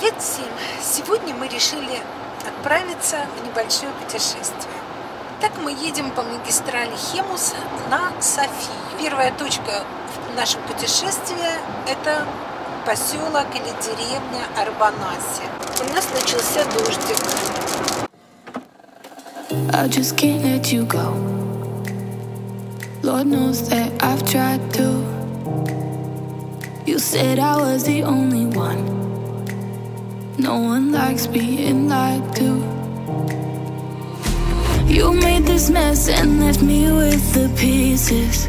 Привет всем! Сегодня мы решили отправиться в небольшое путешествие. Так мы едем по магистрали Хемуса на Софию. Первая точка в нашем путешествии – это поселок или деревня Арбанаси. У нас начался дождик. I just can't let you go. Lord knows that I've tried to. You said I was the only one. No one likes being lied to. You made this mess and left me with the pieces.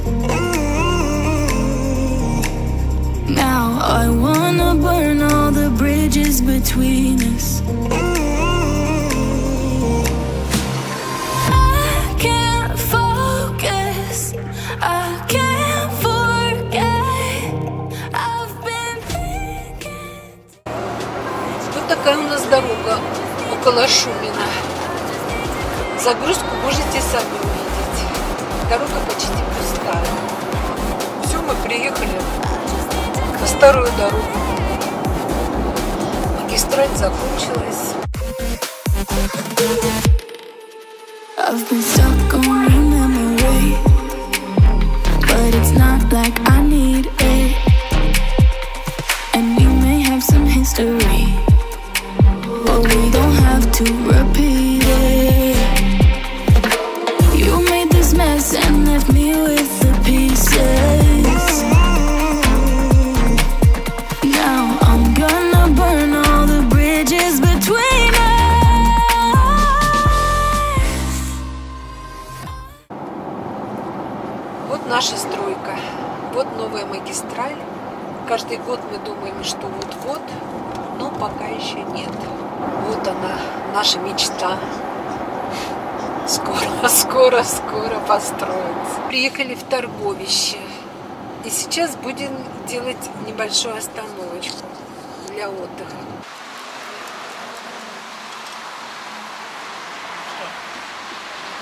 Now I wanna burn all the bridges between us. Такая у нас дорога у Калашумина. Загрузку можете сами увидеть. Дорога почти пустая. Все, мы приехали на старую дорогу. Магистраль закончилась. Вот наша стройка, вот новая магистраль. Каждый год мы думаем, что вот-вот, но пока еще нет. Вот она, наша мечта. Скоро построится. Приехали в Торговище. И сейчас будем делать небольшую остановочку для отдыха.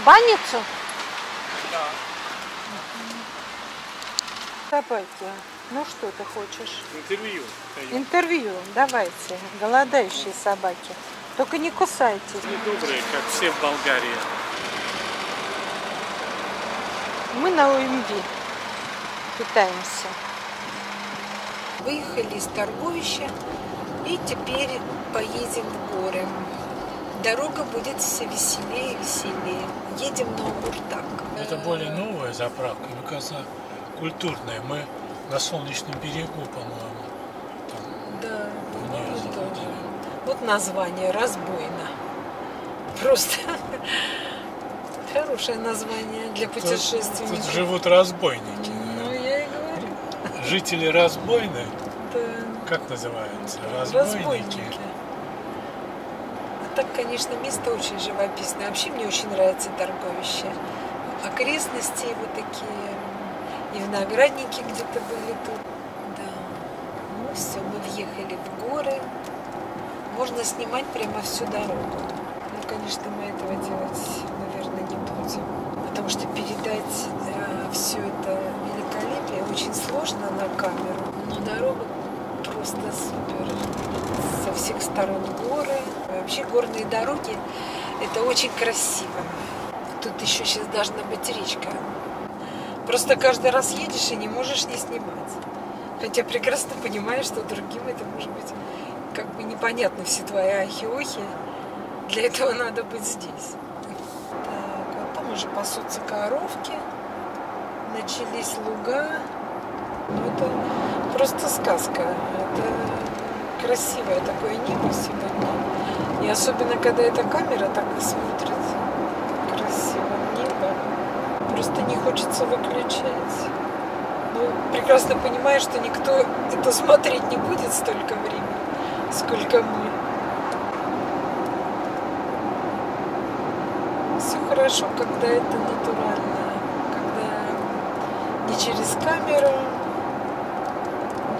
Баницу? Да. Давайте. Ну что ты хочешь? Интервью. Интервью. Давайте. Голодающие собаки. Только не кусайте. Они добрые, как все в Болгарии. Мы на ОМВ питаемся. Выехали из Торговища и теперь поедем в горы. Дорога будет все веселее и веселее. Едем на Уртак. Это более новая заправка, мне кажется, культурная. Мы на Солнечном берегу, по-моему. Да, вот название «Разбойна». Просто хорошее название для путешествий. Тут живут разбойники. Ну, я и говорю. Жители разбойны. Да. Как называются? Разбойники. А так, конечно, место очень живописное. Вообще мне очень нравится Торговище. Окрестности вот такие. И виноградники где-то были тут. Да. Ну все, мы въехали в горы. Можно снимать прямо всю дорогу. Ну, конечно, мы этого делать, наверное, не будем. Потому что передать все это великолепие очень сложно на камеру. Но дорога просто супер. Со всех сторон горы. Вообще горные дороги – это очень красиво. Тут еще сейчас должна быть речка. Просто каждый раз едешь и не можешь не снимать. Хотя прекрасно понимаешь, что другим это может быть как бы непонятно, все твои ахи-охи. Для этого надо быть здесь. Так, а там уже пасутся коровки. Начались луга. Ну, это просто сказка. Это красивое такое небо сегодня. И особенно, когда эта камера так смотрит. Просто не хочется выключать. Ну, прекрасно понимаю, что никто это смотреть не будет столько времени, сколько мы. Все хорошо, когда это натурально, когда не через камеру,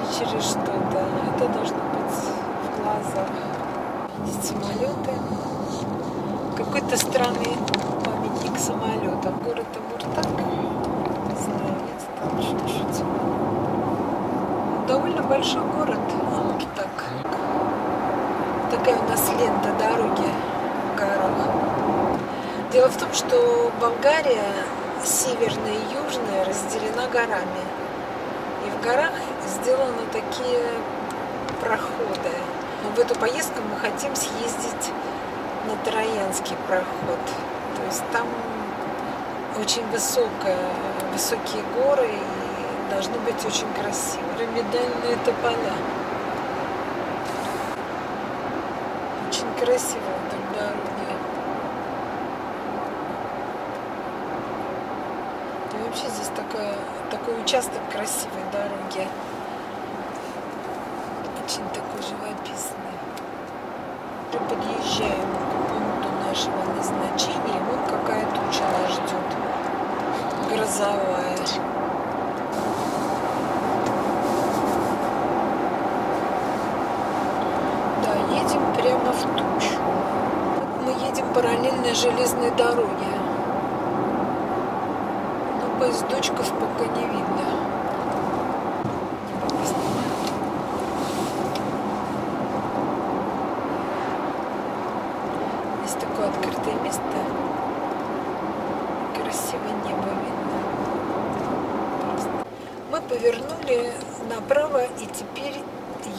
не через что-то. Это должно быть в глазах. Видеть самолеты. Какой-то странный памятник самолета. Город Уртак. Не знаю, нет, там чуть-чуть. Довольно большой город Уртак. оставляют след до дороги в горах. Дело в том, что Болгария северная и южная разделена горами. И в горах сделаны такие проходы. Но в эту поездку мы хотим съездить на Троянский проход. То есть там очень высокие горы и должно быть очень красиво. Пирамидальные тополя. Очень красиво вдоль дороги. И вообще здесь такой участок красивой дороги. Очень такой живописный. Мы подъезжаем к пункту нашего назначения. Вот какая туча нас ждет. Грозовая. Прямо в тучу. Мы едем параллельно железной дороге. Но поездочков пока не видно. Здесь такое открытое место. Красивое небо видно. Просто. Мы повернули направо и теперь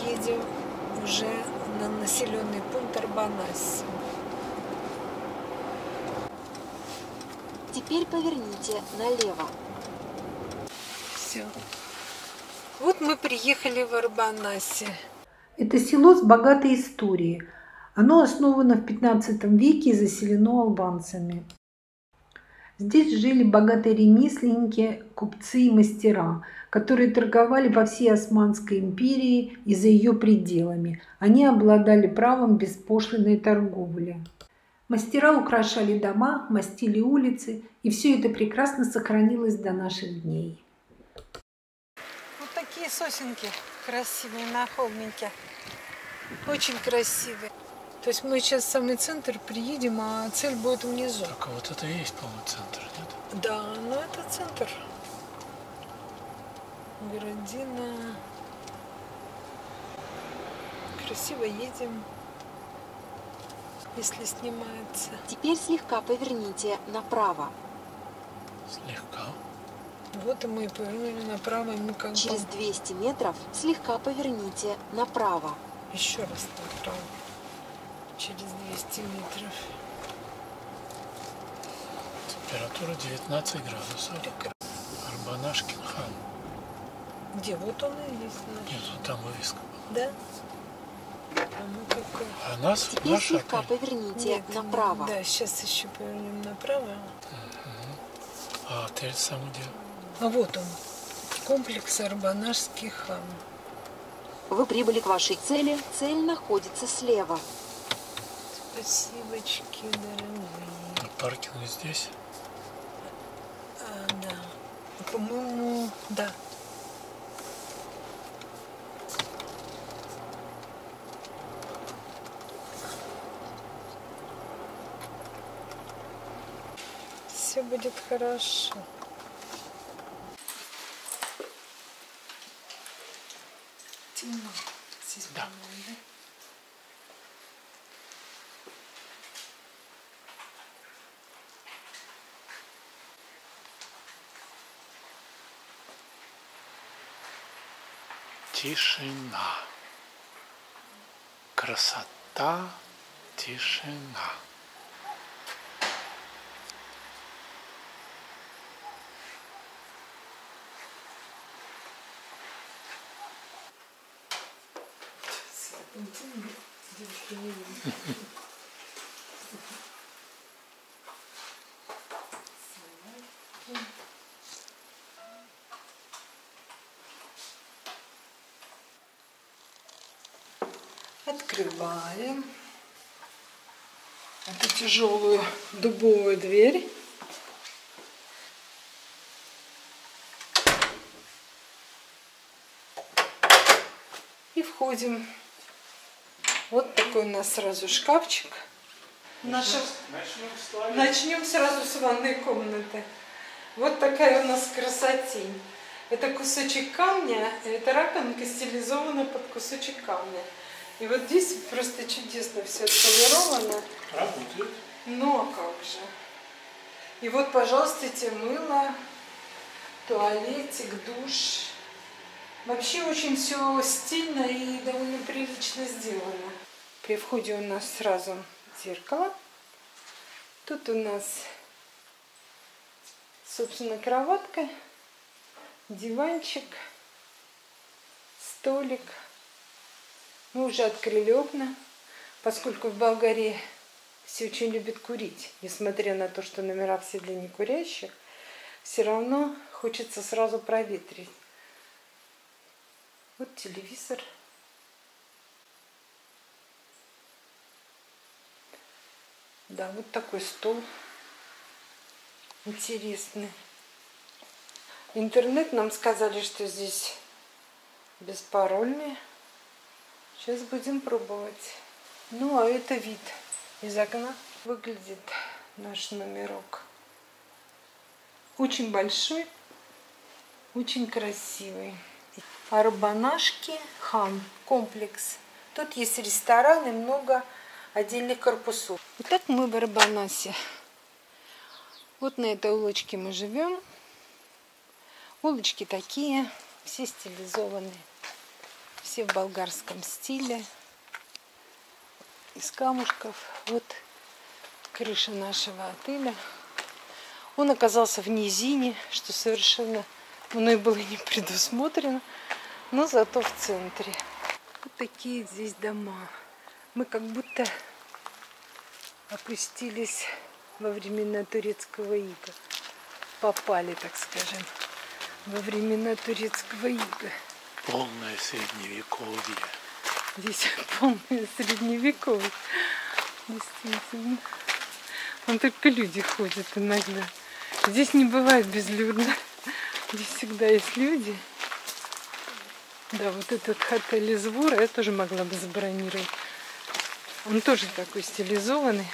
едем уже на населенный пункт Арбанаси. Теперь поверните налево. Все. Вот мы приехали в Арбанаси. Это село с богатой историей. Оно основано в 15 веке и заселено албанцами. Здесь жили богатые ремесленники, купцы и мастера, которые торговали во всей Османской империи и за ее пределами. Они обладали правом беспошлинной торговли. Мастера украшали дома, мастили улицы, и все это прекрасно сохранилось до наших дней. Вот такие сосенки красивые на холмике. Очень красивые. То есть мы сейчас в самый центр приедем, а цель будет внизу. Так, а вот это и есть полный центр, нет? Да, но это центр. Городина. Красиво едем, если снимается. Теперь слегка поверните направо. Слегка? Вот и мы повернули направо. И мы как через 200 метров слегка поверните направо. Еще раз направо. Через 200 метров. Температура 19 градусов. Арбанашкин хан. Где? Вот он и есть наш. Нет, вот там вывеска была. Да? А мы какой? А нас теперь наш слегка отель. Поверните. Нет, направо. Да, сейчас еще повернем направо. Угу. А отель сам где? А вот он. Комплекс Арбанашский хам. Вы прибыли к вашей цели. Цель находится слева. Спасибочки, дорогие. А паркинг здесь? А, да. По-моему, да. Все будет хорошо. Темно. Здесь да. Тишина. Красота, тишина. Открываем эту тяжелую дубовую дверь. И входим. Вот такой у нас сразу шкафчик. Начнем сразу с ванной комнаты. Вот такая у нас красотень. Это кусочек камня, это раковинка стилизована под кусочек камня. И вот здесь просто чудесно все отполировано. Работает. Но как же. И вот, пожалуйста, те мыло, туалетик, душ. Вообще очень все стильно и довольно прилично сделано. При входе у нас сразу зеркало. Тут у нас, собственно, кроватка, диванчик, столик. Мы уже открыли окна, поскольку в Болгарии все очень любят курить. Несмотря на то, что номера все для некурящих, все равно хочется сразу проветрить. Вот телевизор. Да, вот такой стол интересный. Интернет нам сказали, что здесь беспарольный. Сейчас будем пробовать. Ну, а это вид из окна. Выглядит наш номерок. Очень большой, очень красивый. Арбанашки хан комплекс. Тут есть ресторан и много отдельных корпусов. Вот так мы в Арбанаси. Вот на этой улочке мы живем. Улочки такие, все стилизованные, все в болгарском стиле, из камушков. Вот крыша нашего отеля. Он оказался в низине, что совершенно мной было не предусмотрено, но зато в центре. Вот такие здесь дома. Мы как будто опустились во времена турецкого ига. Попали, так скажем, во времена турецкого ига. Полное средневековье. Здесь полное средневековье. Действительно. Вон только люди ходят иногда. Здесь не бывает безлюдно. Здесь всегда есть люди. Да, вот этот отель из Вора я тоже могла бы забронировать. Он тоже такой стилизованный.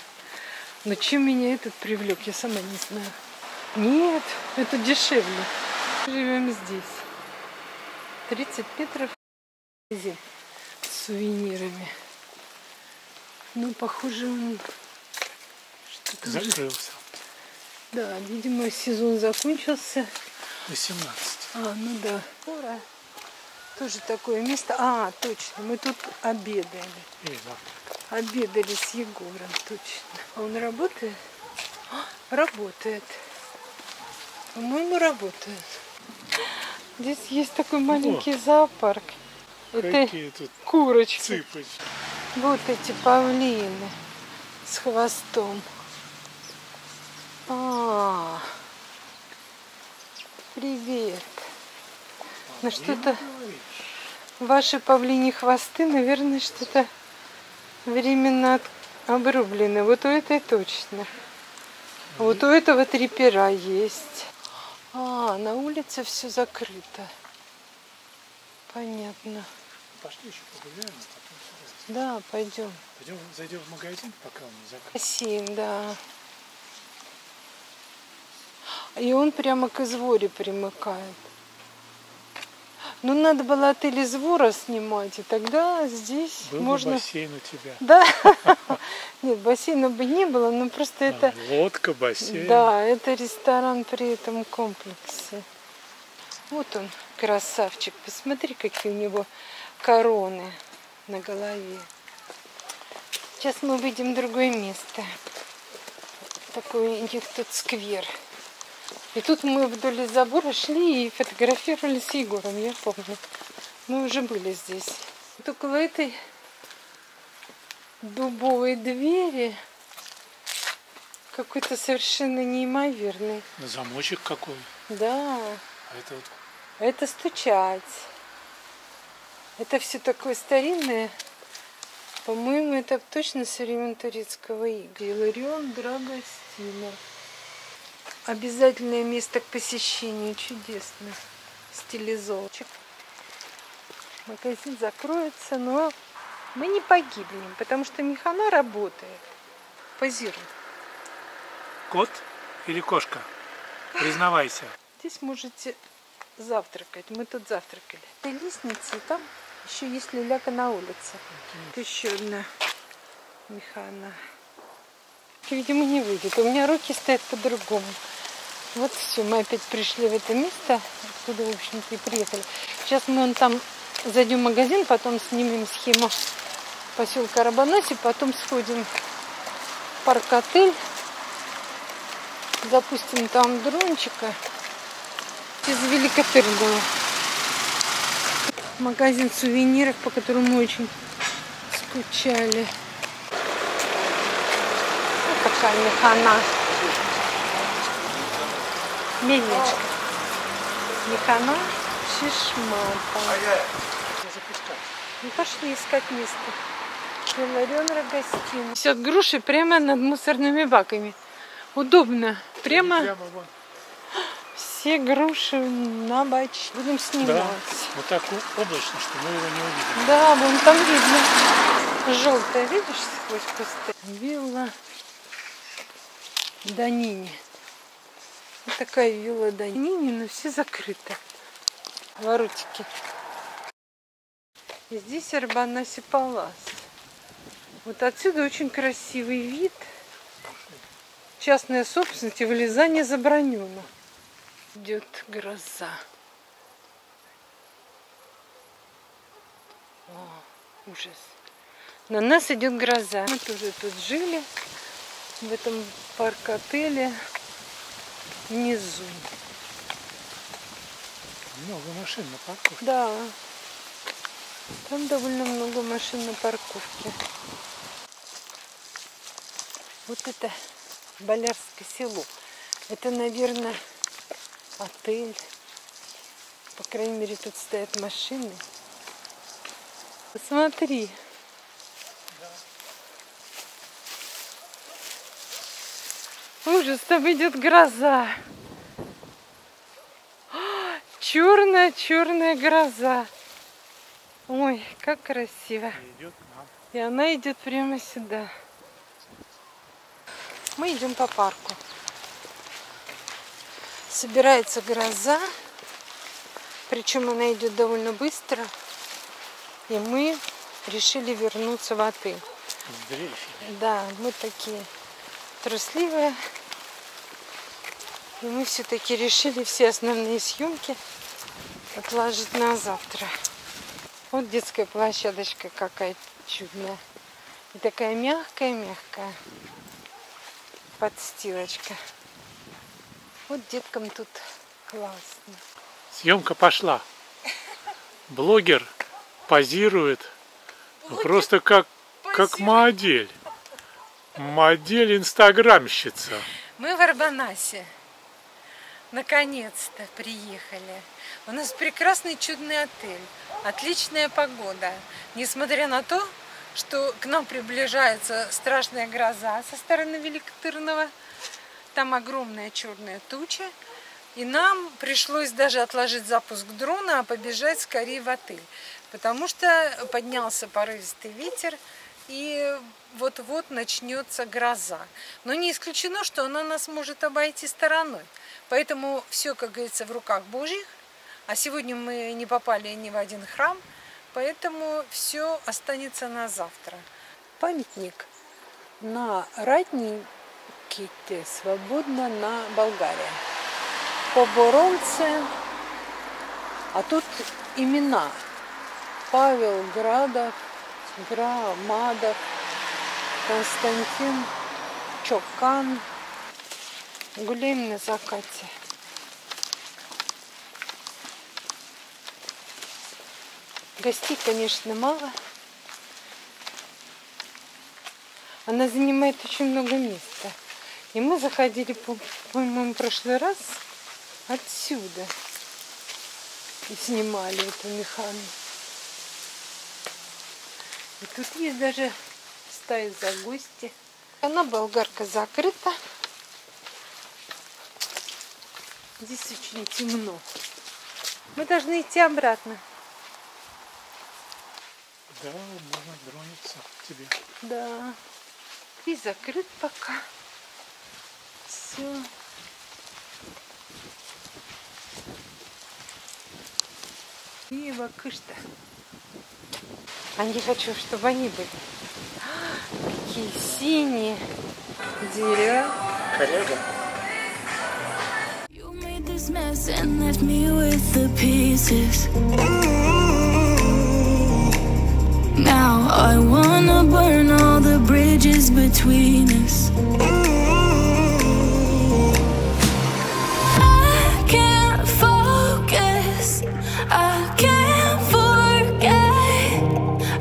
Но чем меня этот привлек, я сама не знаю. Нет, это дешевле. Живем здесь. 30 метров с сувенирами. Ну, похоже, он что-то закрылся. Да, видимо, сезон закончился. 18. А, ну да. Скоро. Тоже такое место. А, точно, мы тут обедали. Обедали с Егором, точно. А он работает? А, работает. По-моему, работает. Здесь есть такой маленький зоопарк. Это курочки. Цыпочки. Вот эти павлины с хвостом. А-а-а. Привет. Ну что-то ваши павлини хвосты, наверное, что-то временно обрублены. Вот у этой точно. Вот у этого три пера есть. А, на улице все закрыто. Понятно. Пошли еще погуляем. Да, пойдем. Пойдем, зайдем в магазин, пока он не закрыт. Магазин, да. И он прямо к Изворе примыкает. Ну, надо было отель из Вора снимать, и тогда здесь был можно... Был бассейн у тебя. Да. Нет, бассейна бы не было, но просто это... Лодка, бассейн. Да, это ресторан при этом комплексе. Вот он, красавчик. Посмотри, какие у него короны на голове. Сейчас мы выйдем в другое место. Такой у них тут сквер. И тут мы вдоль забора шли и фотографировали с Егором, я помню. Мы уже были здесь. Вот около этой дубовой двери какой-то совершенно неимоверный. На замочек какой. Да. А это вот... Это стучать. Это все такое старинное. По-моему, это точно со времен турецкого ига. Илларион Драгостина. Обязательное место к посещению. Чудесно. Стилизовчик. Магазин закроется, но мы не погибнем, потому что Механа работает. Позируй. Кот или кошка? Признавайся. Здесь можете завтракать. Мы тут завтракали. Это лестница, там Еще есть лиляка на улице. Вот еще одна механа. Видимо, не выйдет. У меня руки стоят по-другому. Вот все, мы опять пришли в это место, откуда, в общем-то, и приехали. Сейчас мы вон там зайдем в магазин, потом снимем схему поселка Арбанаси, потом сходим в парк-отель, запустим там дрончика из Велико Тырново. Магазин сувениров, по которому мы очень скучали. Вот такая механа. Мельничка. Механа Чешмака. Мы пошли искать место. Илларион Драгостина. Несет груши прямо над мусорными баками. Удобно. Прямо все груши на бач. Будем снимать. Да, вот так облачно, что мы его не увидим. Да, вон там видно. Желтое, видишь, сквозь кусты. Вилла Данини. Вот такая вилла Данини, но все закрыто. Воротики. И здесь Арбанаси Палас. Вот отсюда очень красивый вид. Частная собственность и вылезание забранено. Идет гроза. О, ужас. На нас идет гроза. Мы тоже тут жили, в этом парк-отеле внизу. Много машин на парковке. Да. Там довольно много машин на парковке. Вот это Болярское село. Это, наверное, отель. По крайней мере, тут стоят машины. Посмотри. Ужас, там идет гроза. Черная-черная гроза. Ой, как красиво. И она идет прямо сюда. Мы идем по парку. Собирается гроза. Причем она идет довольно быстро. И мы решили вернуться в отель. Да, мы такие трусливые. И мы все-таки решили все основные съемки отложить на завтра. Вот детская площадочка какая чудная. И такая мягкая-мягкая подстилочка. Вот деткам тут классно. Съемка пошла. Блогер позирует. Блогер просто как модель. Модель инстаграмщица. Мы в Арбанаси. Наконец-то приехали. У нас прекрасный чудный отель. Отличная погода. Несмотря на то, что к нам приближается страшная гроза со стороны Велико Тырново. Там огромная черная туча. И нам пришлось даже отложить запуск дрона, а побежать скорее в отель. Потому что поднялся порывистый ветер. И вот-вот начнется гроза. Но не исключено, что она нас может обойти стороной. Поэтому все, как говорится, в руках Божьих. А сегодня мы не попали ни в один храм, поэтому все останется на завтра. Памятник на ратнике свободно на Болгария. Поборонцы, а тут имена. Павел Градов, Громадов, Константин, Чокан. Гуляем на закате. Гостей, конечно, мало. Она занимает очень много места. И мы заходили, по-моему, в прошлый раз отсюда. И снимали эту механу. И тут есть даже стая за гости. Она, болгарка, закрыта. Здесь очень темно. Мы должны идти обратно. Да, можно дрониться к тебе. Да. И закрыт пока. Все. И вакышта. А не хочу, чтобы они были. Какие синие дерева. Коллега. Now I wanna burn all the bridges between us. I can't focus, I can't forget.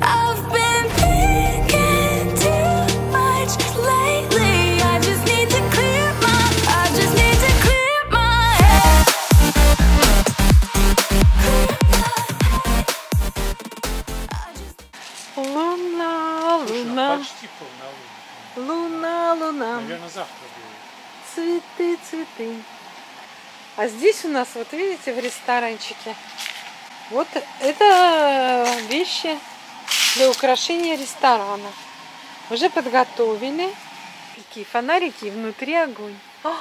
I've been thinking too much lately. I just need to clear my head. Луна, почти полнолуние. Луна. Наверное, завтра будет. Цветы. А здесь у нас, вот видите, в ресторанчике. Вот это вещи для украшения ресторана. Уже подготовили. Такие фонарики, и внутри огонь. О,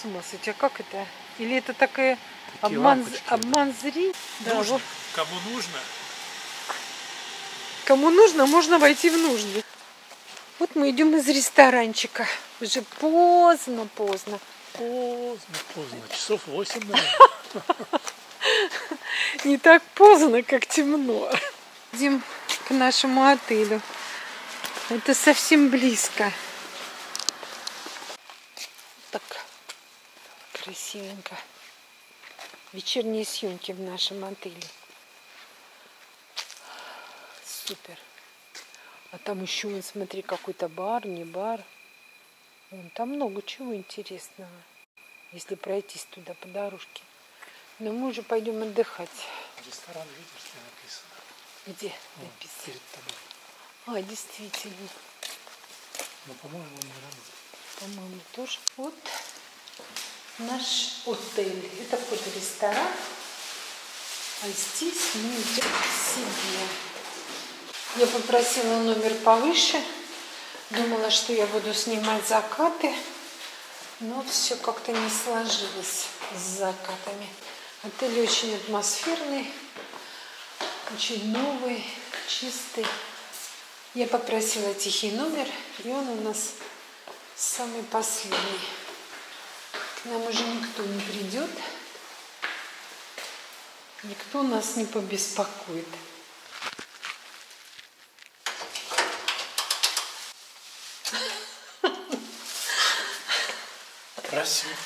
с ума сойти, а как это? Или это такая обман зрителей? Да, вот. Кому нужно. Кому нужно, можно войти в нужды. Вот мы идем из ресторанчика. Уже поздно. Часов 8, наверное. Не так поздно, как темно. Идем к нашему отелю. Это совсем близко. Так красивенько. Вечерние съемки в нашем отеле. Супер. А там еще, смотри, какой-то бар, не бар. Вон, там много чего интересного, если пройтись туда по дорожке. Но мы уже пойдем отдыхать. Ресторан, видишь, где написано? Где написано? Перед тобой. А, действительно. Ну, по-моему, он не работает. По-моему, тоже. Вот наш отель. Это какой-то ресторан. А здесь мы идем к себе. Я попросила номер повыше, думала, что я буду снимать закаты, но все как-то не сложилось с закатами. Отель очень атмосферный, очень новый, чистый. Я попросила тихий номер, и он у нас самый последний. К нам уже никто не придет, никто нас не побеспокоит. Красиво.